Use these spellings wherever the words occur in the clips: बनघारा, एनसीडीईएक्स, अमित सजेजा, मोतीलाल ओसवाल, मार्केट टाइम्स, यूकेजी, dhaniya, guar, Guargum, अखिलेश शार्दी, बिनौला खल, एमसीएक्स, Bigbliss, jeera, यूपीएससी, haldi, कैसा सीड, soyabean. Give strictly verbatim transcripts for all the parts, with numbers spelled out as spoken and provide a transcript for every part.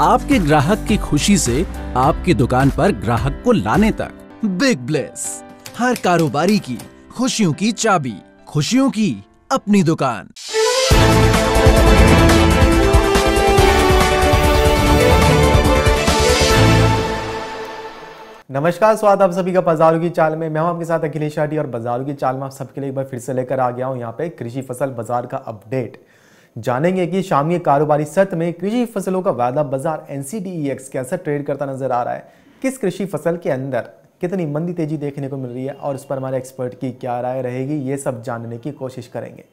आपके ग्राहक की खुशी से आपकी दुकान पर ग्राहक को लाने तक। बिग ब्लेस, हर कारोबारी की खुशियों की चाबी, खुशियों की अपनी दुकान। नमस्कार, स्वागत आप सभी का बाजारों की चाल में। मैं हूं आपके साथ अखिलेश शार्दी और बाजारों की चाल में आप सबके लिए एक बार फिर से लेकर आ गया हूं यहां पे कृषि फसल बाजार का अपडेट। जानेंगे कि शाम के कारोबारी सत्र में कृषि फसलों का वायदा बाजार एनसीडीईएक्स कैसा ट्रेड करता नजर आ रहा है, किस कृषि फसल के अंदर कितनी मंदी तेजी देखने को मिल रही है और उस पर हमारे एक्सपर्ट की क्या राय रहेगी, ये सब जानने की कोशिश करेंगे।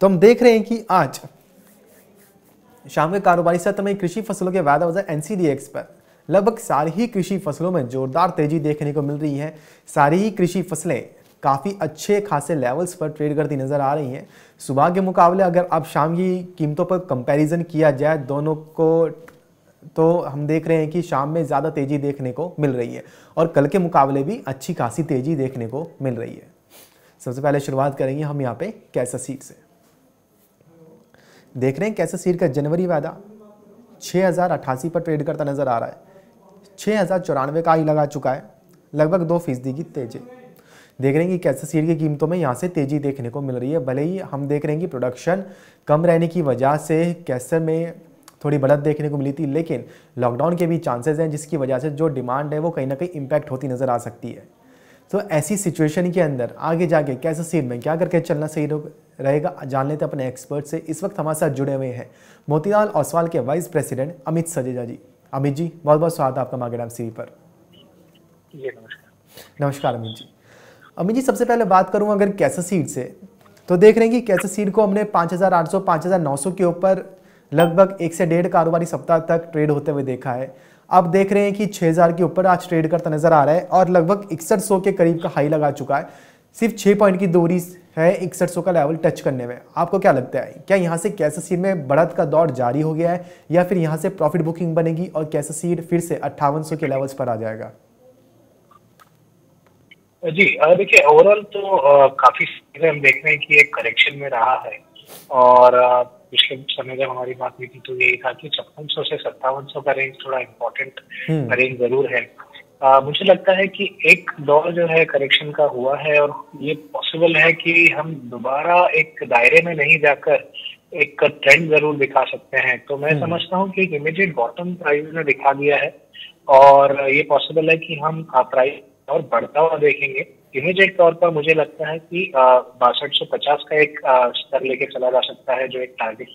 तो हम देख रहे हैं कि आज शाम के कारोबारी सत्र में कृषि फसलों के वायदा बाजार एनसीडीईएक्स पर लगभग सारी ही कृषि फसलों में जोरदार तेजी देखने को मिल रही है। सारी ही कृषि फसलें काफ़ी अच्छे खासे लेवल्स पर ट्रेड करती नज़र आ रही हैं। सुबह के मुकाबले अगर आप शाम की कीमतों पर कंपैरिजन किया जाए दोनों को, तो हम देख रहे हैं कि शाम में ज़्यादा तेज़ी देखने को मिल रही है और कल के मुकाबले भी अच्छी खासी तेज़ी देखने को मिल रही है। सबसे पहले शुरुआत करेंगे हम यहाँ पे कैसा सीड से। देख रहे हैं कैसा सीड का जनवरी वायदा छः हज़ार अट्ठासी पर ट्रेड करता नज़र आ रहा है। छः हज़ार चौरानवे का आई लगा चुका है, लगभग दो फीसदी की तेजी। देख रहे हैं कि कैसा सीड की कीमतों में यहाँ से तेज़ी देखने को मिल रही है। भले ही हम देख रहे हैं कि प्रोडक्शन कम रहने की वजह से कैसर में थोड़ी बढ़त देखने को मिली थी, लेकिन लॉकडाउन के भी चांसेस हैं जिसकी वजह से जो डिमांड है वो कहीं ना कहीं इम्पैक्ट होती नज़र आ सकती है। तो ऐसी सिचुएशन के अंदर आगे जाके कैसा सीड में क्या करके चलना सही रहेगा, जान लेते अपने एक्सपर्ट से। इस वक्त हमारे साथ जुड़े हुए हैं मोतीलाल ओसवाल के वाइस प्रेसिडेंट अमित सजेजा जी। अमित जी, बहुत बहुत स्वागत है आपका मार्केट टाइम्स टीवी पर। नमस्कार। नमस्कार अमित जी। अमित जी, सबसे पहले बात करूं अगर कैसा सीड से, तो देख रहे हैं कि कैसा सीड को हमने पाँच हज़ार आठ सौ, पाँच हज़ार नौ सौ के ऊपर लगभग एक से डेढ़ कारोबारी सप्ताह तक ट्रेड होते हुए देखा है। अब देख रहे हैं कि छः हज़ार के ऊपर आज ट्रेड करता नजर आ रहा है और लगभग इकसठ सौ के करीब का हाई लगा चुका है। सिर्फ छः पॉइंट की दूरी है इकसठ सौ का लेवल टच करने में। आपको क्या लगता है, क्या यहाँ से कैसा सीड में बढ़त का दौर जारी हो गया है या फिर यहाँ से प्रॉफिट बुकिंग बनेगी और कैसा सीड फिर से अट्ठावन सौ के लेवल्स पर आ जाएगा? जी देखिए, ओवरऑल तो आ, काफी हम देख रहे हैं कि एक करेक्शन में रहा है और आ, पिछले समय जब हमारी बात हुई थी तो यही था कि छप्पन सौ से सत्तावन सौ का रेंज थोड़ा इम्पोर्टेंट रेंज जरूर है। आ, मुझे लगता है कि एक दौर जो है करेक्शन का हुआ है और ये पॉसिबल है कि हम दोबारा एक दायरे में नहीं जाकर एक ट्रेंड जरूर दिखा सकते हैं। तो मैं समझता हूँ कि एक इमीडिएट बॉटम प्राइस में दिखा दिया है और ये पॉसिबल है कि हम प्राइस और बढ़ता हुआ देखेंगे। इमीडिएट तौर पर मुझे लगता है कि बासठ सौ पचास का एक स्तर लेके चला जा सकता है जो एक टारगेट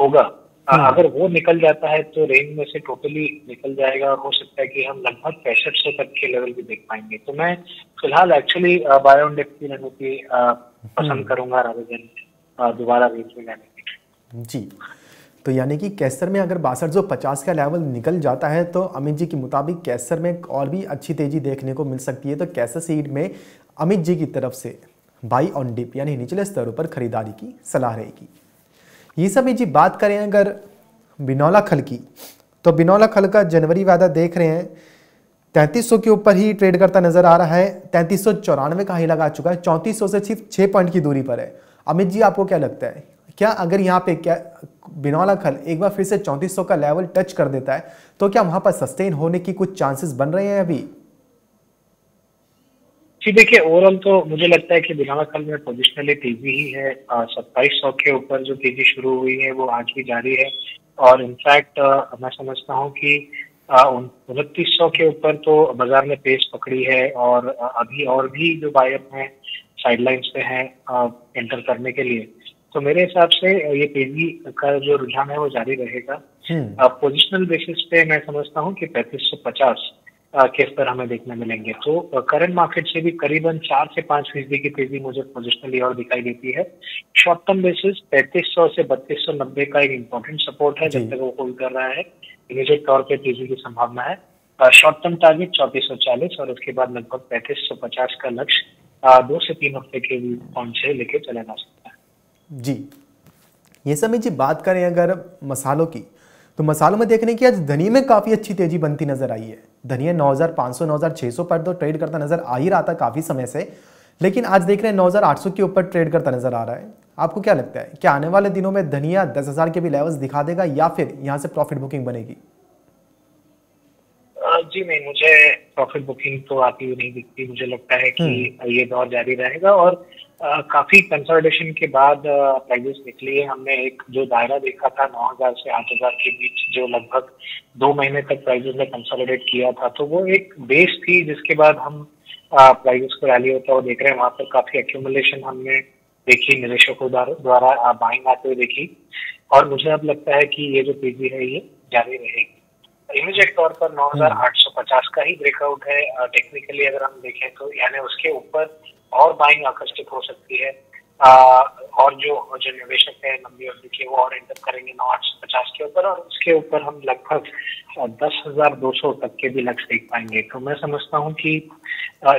होगा। आ, अगर वो निकल जाता है तो रेंज में से टोटली निकल जाएगा और हो सकता है कि हम लगभग पैंसठ सौ तक के लेवल भी देख पाएंगे। तो मैं फिलहाल एक्चुअली बाय ऑन डिप्टी रहने की पसंद करूंगा राधर दोबारा रेंज में जाने की। जी, तो यानी कि कैसर में अगर बासठ सौ पचास का लेवल निकल जाता है तो अमित जी के मुताबिक कैसर में और भी अच्छी तेजी देखने को मिल सकती है। तो कैसर सीड में अमित जी की तरफ से बाई ऑन डिप यानी निचले स्तरों पर खरीदारी की सलाह रहेगी। ये सब जी बात करें अगर बिनौला खल की, तो बिनौला खल का जनवरी वायदा देख रहे हैं तैंतीस सौ के ऊपर ही ट्रेड करता नजर आ रहा है। तैंतीस सौ चौरानवे का ही लगा चुका है, चौंतीस सौ से सिर्फ छः पॉइंट की दूरी पर है। अमित जी, आपको क्या लगता है, क्या अगर यहाँ पे क्या बिनौला खल एक बार फिर से चौंतीस सौ का लेवल टच कर देता है तो क्या वहां पर सस्टेन होने की कुछ चांसेस बन रहे हैं अभी? जी देखिए, ओवरऑल तो मुझे लगता है कि बिनौला खल में पोजिशनली तेजी ही है। सत्ताईस सौ के ऊपर जो तेजी शुरू हुई है वो आज भी जारी है और इनफैक्ट मैं समझता हूँ कि उनतीस सौ के ऊपर तो बाजार ने पेस पकड़ी है और अभी और भी जो बायर हैं साइडलाइंस पे हैं एंटर करने के लिए। तो मेरे हिसाब से ये तेजी का जो रुझान है वो जारी रहेगा। पोजिशनल बेसिस पे मैं समझता हूँ कि पैंतीस सौ पचास के स्तर हमें देखने मिलेंगे। तो करंट मार्केट से भी करीबन चार से पाँच फीसदी की तेजी मुझे पोजिशनली और दिखाई देती है। शॉर्ट टर्म बेसिस पैंतीस सौ से बत्तीस सौ नब्बे का एक इम्पोर्टेंट सपोर्ट है जब तक वो होल्ड कर रहा है। इमीडिएट तौर पर तेजी की संभावना है। शॉर्ट टर्म टारगेट चौंतीस सौ चालीस और उसके बाद लगभग पैंतीस सौ पचास का लक्ष्य दो से तीन हफ्ते के पॉइंट से लेके चला जा सकता है। जी, ये समय जी बात करें अगर मसालों की, तो मसालों में देखने की आज धनिया में काफ़ी अच्छी तेजी बनती नजर आई है। धनिया नौ हज़ार पाँच सौ, नौ हज़ार छह सौ पर तो ट्रेड करता नज़र आ ही रहा था काफ़ी समय से, लेकिन आज देख रहे हैं नौ हज़ार आठ सौ के ऊपर ट्रेड करता नज़र आ रहा है। आपको क्या लगता है, क्या आने वाले दिनों में धनिया दस हजार के भी लेवल्स दिखा देगा या फिर यहाँ से प्रॉफिट बुकिंग बनेगी? जी नहीं, मुझे प्रॉफिट बुकिंग तो आती हुई नहीं दिखती। मुझे लगता है कि ये दौर जारी रहेगा और आ, काफी कंसोलिडेशन के बाद प्राइसेस निकली है। हमने एक जो दायरा देखा था नौ हजार से आठ हजार के बीच, जो लगभग दो महीने तक प्राइसेस ने कंसोलिडेट किया था, तो वो एक बेस थी जिसके बाद हम प्राइसेस को रैली होता हुआ देख रहे हैं। वहाँ पर काफी एक्यूमुलेशन हमने देखी, निवेशकों द्वारा बाइंग आते हुए देखी और मुझे अब लगता है कि ये जो तेजी है ये जारी रहेगी। इमीडिएट तौर पर नौ हजार आठ सौ पचास का ही ब्रेकआउट है टेक्निकली, अगर हम देखें तो, यानी उसके ऊपर और बाइंग आकर्षित हो सकती है आ, और जो जो निवेशक है लंबी अवधि के वो और एंटर करेंगे नौ हजार आठ सौ पचास के ऊपर और उसके ऊपर हम लगभग दस हजार दो सौ तक के भी लक्ष्य देख पाएंगे। तो मैं समझता हूँ कि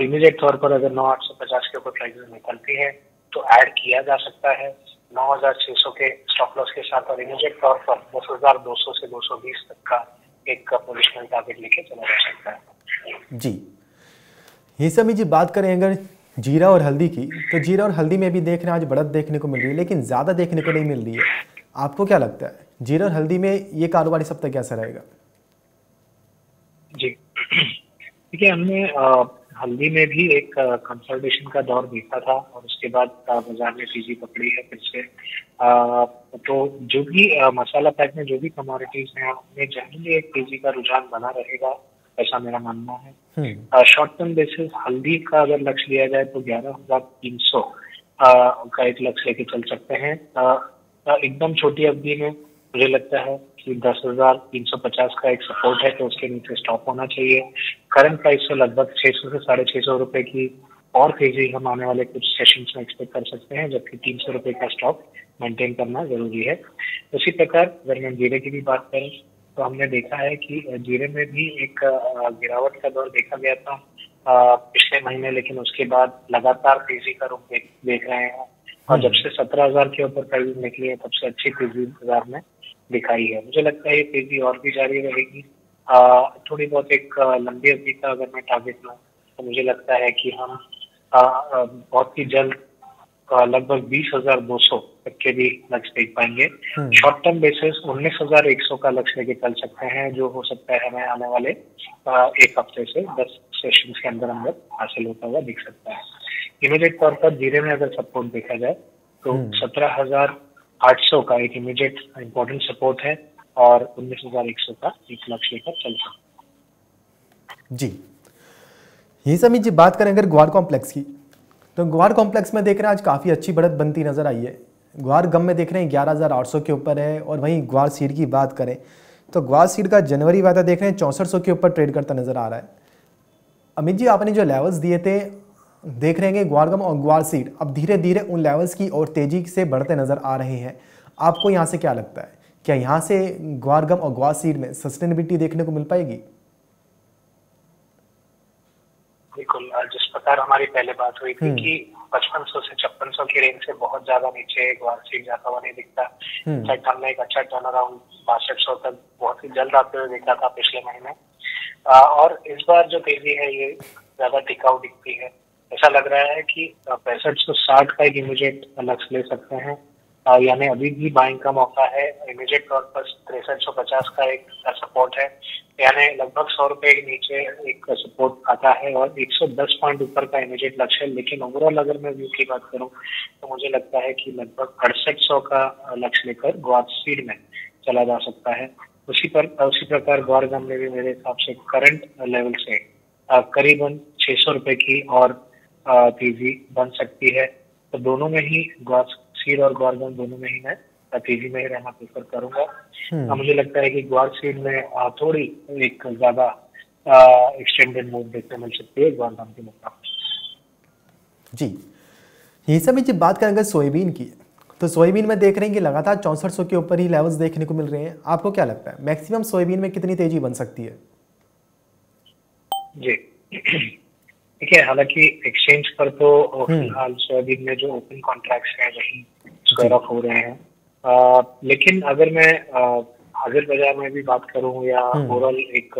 इमीडिएट तौर पर अगर नौ हजार आठ सौ पचास के ऊपर प्राइसेस निकलती है तो ऐड किया जा सकता है नौ हजार छह सौ के स्टॉप लॉस के साथ और इमीडिएट तौर पर दस हजार दो सौ से दो सौ बीस तक का एक पोजिशनल टारगेट लेके चला जा सकता है। जी ये सभी जी बात करें अगर जीरा और हल्दी की, तो जीरा और हल्दी में भी देख रहे हैं आज बढ़त देखने को मिल रही है लेकिन ज्यादा देखने को नहीं मिल रही है। आपको क्या लगता है जीरा और हल्दी में ये कारोबारी सप्ताह कैसा रहेगा? जी देखिए, हमने हल्दी में भी एक कंसोलिडेशन का दौर देखा था और उसके बाद बाजार ने तेजी पकड़ी है फिर से। आ, तो जो भी आ, मसाला पैक में जो भी कमोडिटीज हैं उनमें जनरली एक तेजी का रुझान बना रहेगा, ऐसा मेरा मानना है। शॉर्ट टर्म बेसिस हल्दी का अगर लक्ष्य लिया जाए तो ग्यारह हजार तीन सौ का एक लक्ष्य लेके चल सकते हैं। एकदम छोटी अवधि में मुझे लगता है कि दस हजार तीन सौ पचास का एक सपोर्ट है तो उसके नीचे स्टॉप होना चाहिए। करंट प्राइस से लगभग छह सौ से साढ़े छह सौ रुपए की और तेजी हम आने वाले कुछ सेशंस में एक्सपेक्ट कर सकते हैं, जबकि तीन सौ रुपए का स्टॉप मेंटेन करना जरूरी है। उसी प्रकार अगर हम जीरे की भी बात करें तो हमने देखा है कि जीरे में भी एक गिरावट का दौर देखा गया था पिछले महीने, लेकिन उसके बाद लगातार तेजी का रूप देख रहे हैं और जब से सत्रह हजार के ऊपर प्राइस निकली है तब से अच्छी तेजी बाजार में दिखाई है। मुझे लगता है ये तेजी और भी जारी रहेगी। थोड़ी बहुत एक लंबी अवधि का अगर मैं टारगेट लूँ तो मुझे लगता है कि हम आ, आ, बहुत ही जल्द लगभग बीस हजार दो सौ तक के भी लक्ष्य देख पाएंगे। शॉर्ट टर्म बेसिस उन्नीस हजार एक सौ का लक्ष्य लेके चल सकते हैं, जो हो सकता है हमें आने वाले आ, एक हफ्ते से दस सेशंस के अंदर अंदर हासिल होता हुआ दिख सकता है। इमीडिएट तौर पर जीरे में अगर सपोर्ट देखा जाए तो सत्रह हजार आठ सौ का एक इमीडिएट इम्पोर्टेंट सपोर्ट है और उन्नीस हजार एक सौ का एक लक्ष्य लेकर चल सकते। जी ये सभी जी बात करें अगर ग्वार कॉम्प्लेक्स की, तो ग्वार कॉम्प्लेक्स में देख रहे हैं आज काफ़ी अच्छी बढ़त बनती नजर आई है। ग्वार गम में देख रहे हैं ग्यारह हजार आठ सौ के ऊपर है और वहीं ग्वार सीड की बात करें तो ग्वार सीड का जनवरी वादा देख रहे हैं चौंसठ सौ के ऊपर ट्रेड करता नजर आ रहा है। अमित जी आपने जो लेवल्स दिए थे देख रहे हैं ग्वारगम और ग्वार सीड अब धीरे धीरे उन लेवल्स की और तेजी से बढ़ते नजर आ रहे हैं, आपको यहाँ से क्या लगता है, क्या यहाँ से ग्वारगम और ग्वार सीड में सस्टेनेबिलिटी देखने को मिल पाएगी? बिल्कुल, जिस प्रकार हमारी पहले बात हुई थी कि पचपन सौ से छप्पन सौ की रेंज से बहुत ज्यादा नीचे ग्वार सीड जाता हुआ नहीं दिखता। इनफैक्ट हमने एक अच्छा टर्न अराउंड बासठ सौ तक बहुत ही जल्द आते हुए देखा था पिछले महीने और इस बार जो तेजी है ये ज्यादा टिकाऊ दिखती है। ऐसा लग रहा है कि पैंसठ सौ साठ का एक इमीडिएट लक्ष्य ले सकते हैं, यानी अभी भी बाइंग का मौका है। इमीडिएट तौर पर तिरसठ सौ पचास का एक सपोर्ट है, यानी लगभग सौ रुपए के नीचे एक सपोर्ट आता है और एक सौ दस पॉइंट ऊपर का इमीडिएट लक्ष्य है। लेकिन ओवरऑल अगर मैं व्यू की बात करूं तो मुझे लगता है कि लगभग अड़सठ सौ का लक्ष्य लेकर ग्वार सीड में चला जा सकता है। उसी पर उसी प्रकार ग्वार गम में भी मेरे हिसाब से करंट लेवल से करीबन छह सौ रुपए की और तेजी बन सकती है। तो दोनों में ही ग्वार सीड और ग्वार गम दोनों में ही मैं तेजी में ही रहना प्रेफर करूंगा। मुझे लगता है कि ग्वार सीड में थोड़ी एक ज्यादा एक्सटेंडेड मूव देखने मिल सकती है ग्वार गम के मुकाबले। जी ये सभी जब बात करेंगे सोयाबीन की, तो सोयाबीन में देख रहे हैं कि लगातार चौंसठ सौ के ऊपर ही लेवल्स देखने को मिल रहे हैं, आपको क्या लगता है मैक्सिमम सोयाबीन में कितनी तेजी बन सकती है? जी ठीक है, हालांकि एक्सचेंज पर तो फिलहाल सोयाबीन में जो ओपन कॉन्ट्रैक्ट्स हैं वही स्क्वायर ऑफ हो रहे हैं। आ, लेकिन अगर मैं हाजिर बाजार में भी बात करूं या ओवरऑल एक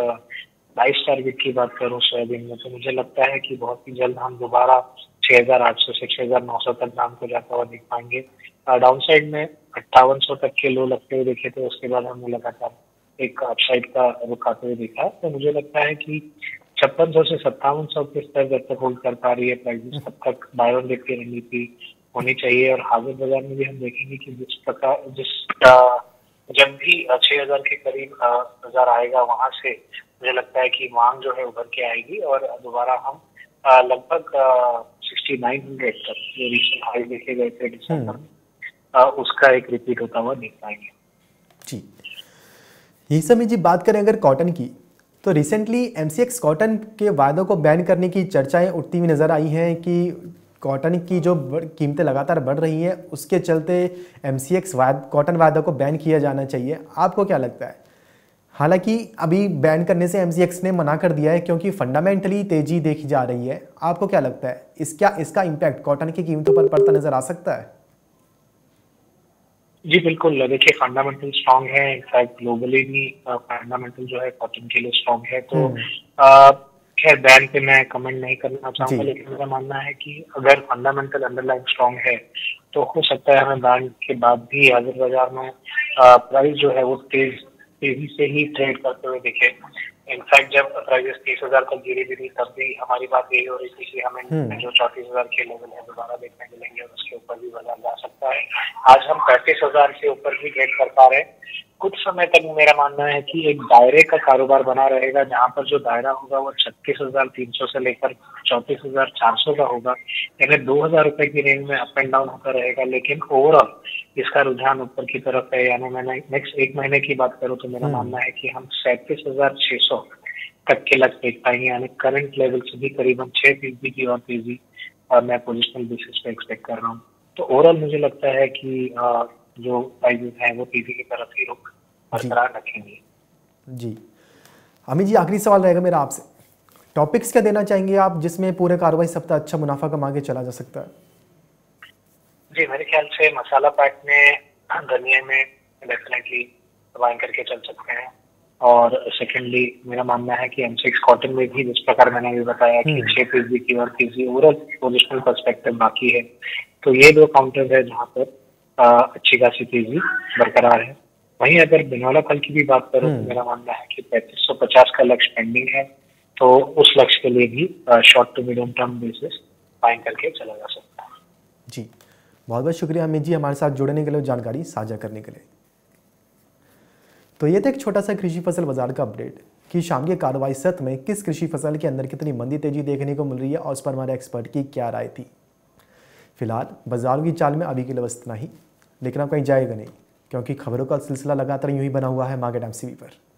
बाईस टारगेट की बात करूं सोयाबीन में, तो मुझे लगता है कि बहुत ही जल्द हम दोबारा छह हजार आठ सौ से छह हजार नौ सौ तक दाम को जाता हुआ देख पाएंगे। डाउनसाइड में अट्ठावन सौ तक के लो लगते हुए देखे थे, उसके बाद हमने लगातार एक अपसाइड का रुख आते हुए देखा। तो मुझे लगता है कि छप्पन सौ से सत्तावन सौ के स्तर जब तक होल्ड कर पा रही है प्राइसेस, तब तक बाय ऑन डिप की रणनीति होनी चाहिए। और हाजिर बाजार में भी हम देखेंगे कि जिस प्रकार जिस जब भी छह हजार के करीब बाजार आएगा, वहां से मुझे लगता है कि मांग जो है उभर के आएगी और दोबारा हम लगभग सिक्सटी नाइन हंड्रेड तक जो रीजनल हाई देखे गए थे दिसंबर में, उसका एक रिपीट होता हुआ देख पाएंगे। जी, यही समय जी बात करें अगर कॉटन की, तो रिसेंटली एमसीएक्स कॉटन के वायदों को बैन करने की चर्चाएं उठती हुई नज़र आई हैं कि कॉटन की जो कीमतें लगातार बढ़ रही हैं उसके चलते एमसीएक्स कॉटन वायदों को बैन किया जाना चाहिए। आपको क्या लगता है? हालांकि अभी बैन करने से एमसीएक्स ने मना कर दिया है क्योंकि फंडामेंटली तेजी देखी जा रही है। आपको क्या लगता है इसका इसका इम्पैक्ट कॉटन की कीमतों पर पड़ता नजर आ सकता है? जी बिल्कुल, देखिए फंडामेंटल स्ट्रांग है, इनफैक्ट ग्लोबली भी फंडामेंटल जो है कॉटन के लिए स्ट्रांग है। तो खैर बैन पे मैं कमेंट नहीं करना चाहूंगा, लेकिन मेरा मानना है कि अगर फंडामेंटल अंडरलाइन स्ट्रांग है तो हो सकता है हमें बैन के बाद भी हाजिर बाजार में प्राइस जो है वो तेज तेजी से ही ट्रेड करते हुए दिखे। इनफैक्ट जब प्राइस तीस हजार तक गिरी भी थी, तब भी हमारी बात यही हो रही थी कि हमें जो चौंतीस हजार के लेवल है दोबारा देखने मिलेंगे और उसके ऊपर भी बाजार जा सकता है। आज हम पैंतीस हजार के ऊपर भी ट्रेड कर पा रहे हैं। कुछ समय तक मेरा मानना है कि एक दायरे का कारोबार बना रहेगा, जहां पर जो दायरा होगा वो छत्तीस हजार तीन सौ से लेकर चौंतीस हजार चार सौ का होगा, यानी दो हजार रुपए की रेंज में अप एंड डाउन होता रहेगा। लेकिन ओवरऑल इसका रुझान ऊपर की तरफ है, यानी मैंने नेक्स्ट एक महीने की बात करूं तो मेरा मानना है कि हम सैंतीस हजार छह सौ तक के लग देख पाएंगे, यानी करंट लेवल से भी करीबन छह फीसदी की और तेजी और मैं पोजिशनल बेसिस पे एक्सपेक्ट कर रहा हूँ। तो ओवरऑल मुझे लगता है कि आ, जो प्राइजेस हैं वो तेजी की तरफ ही रुख बरकरार रखेंगे। जी अमित जी, आखिरी सवाल रहेगा मेरा आपसे, टॉपिक्स क्या देना चाहेंगे आप जिसमें पूरे कारोबारी सप्ताह अच्छा मुनाफा कमा के चला जा सकता है? जी मेरे ख्याल से मसाला पैक में धनिया में डेफिनेटली बाय करके चल सकते हैं। और सेकेंडली मेरा मानना है कि एमसीएक्स कॉटन में भी जिस प्रकार मैंने भी बताया कि छह फीसदी की और तेजी ओवरऑल पोजिशनल पर्सपेक्टिव बाकी है, तो ये दो काउंटर्स है जहाँ पर अच्छी खासी तेजी बरकरार है। वहीं अगर बिनौला फल की भी बात करूं तो मेरा मानना है कि पैंतीस सौ पचास का लक्ष्य पेंडिंग है, तो उस लक्ष्य के लिए भी short to medium term basis buying करके चला जा सकता है। जी बहुत बहुत शुक्रिया अमित जी हमारे साथ जुड़ने के लिए, जानकारी साझा करने के लिए। तो ये था एक छोटा सा कृषि फसल बाजार का अपडेट कि शाम के कारोबारी सत्र में किस कृषि फसल के अंदर कितनी मंदी तेजी देखने को मिल रही है और उस पर हमारे एक्सपर्ट की क्या राय थी। फिलहाल बाजारों की चाल में अभी के लिए बस इतना ही, लेकिन आप कहीं जाएगा नहीं क्योंकि खबरों का सिलसिला लगातार यूं ही बना हुआ है मार्केट टाइम्स टीवी पर।